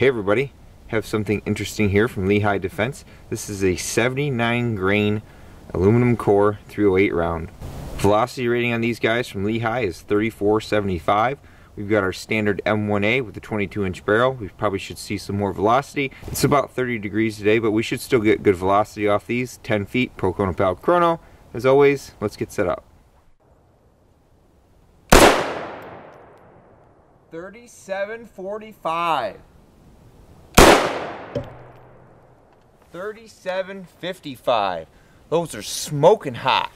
Hey everybody, have something interesting here from Lehigh Defense. This is a 79 grain aluminum core .308 round. Velocity rating on these guys from Lehigh is 3475. We've got our standard M1A with the 22 inch barrel. We probably should see some more velocity. It's about 30 degrees today, but we should still get good velocity off these. 10 feet, Pro Chrono Pal Chrono. As always, let's get set up. 3745. 3755. Those are smoking hot.